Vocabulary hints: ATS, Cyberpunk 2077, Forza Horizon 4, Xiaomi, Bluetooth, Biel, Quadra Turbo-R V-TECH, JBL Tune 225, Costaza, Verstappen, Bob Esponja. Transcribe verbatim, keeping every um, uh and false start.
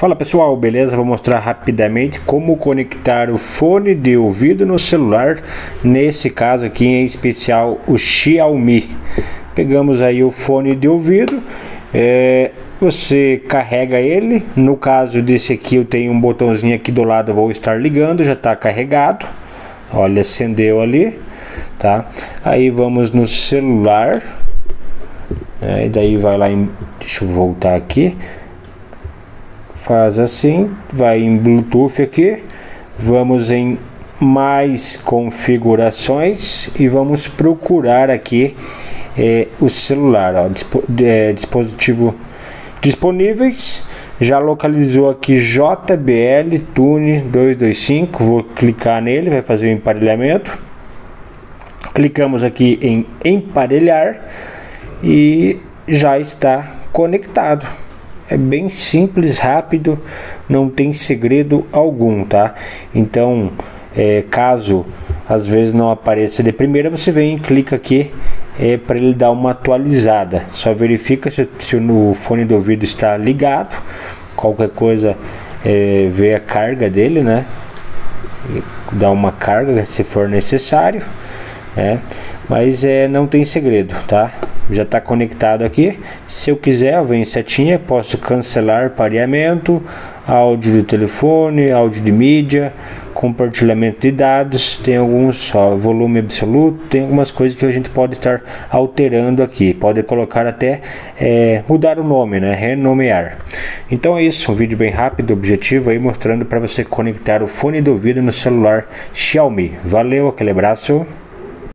Fala pessoal, beleza? Vou mostrar rapidamente como conectar o fone de ouvido no celular, nesse caso aqui em especial o Xiaomi. Pegamos aí o fone de ouvido, é, você carrega ele, no caso desse aqui eu tenho um botãozinho aqui do lado, vou estar ligando, já está carregado, olha, acendeu ali, tá? Aí vamos no celular, é, daí vai lá em, deixa eu voltar aqui, faz assim, vai em Bluetooth aqui, vamos em mais configurações e vamos procurar aqui é, o celular, ó, disp é, dispositivo disponíveis, já localizou aqui J B L Tune dois dois cinco, vou clicar nele, vai fazer o emparelhamento, clicamos aqui em emparelhar e já está conectado. É bem simples, rápido, não tem segredo algum, tá? Então, é, caso às vezes não apareça de primeira, você vem e clica aqui é, para ele dar uma atualizada. Só verifica se, se o fone do ouvido está ligado, qualquer coisa é, vê a carga dele, né? Dá uma carga se for necessário, né? Mas é, não tem segredo, tá? Já está conectado aqui. Se eu quiser, eu venho em setinha, posso cancelar pareamento, áudio do telefone, áudio de mídia, compartilhamento de dados, tem alguns, ó, volume absoluto, tem algumas coisas que a gente pode estar alterando aqui, pode colocar até é, mudar o nome, né, renomear. Então é isso, um vídeo bem rápido, objetivo aí, mostrando para você conectar o fone do ouvido no celular Xiaomi. Valeu, aquele abraço.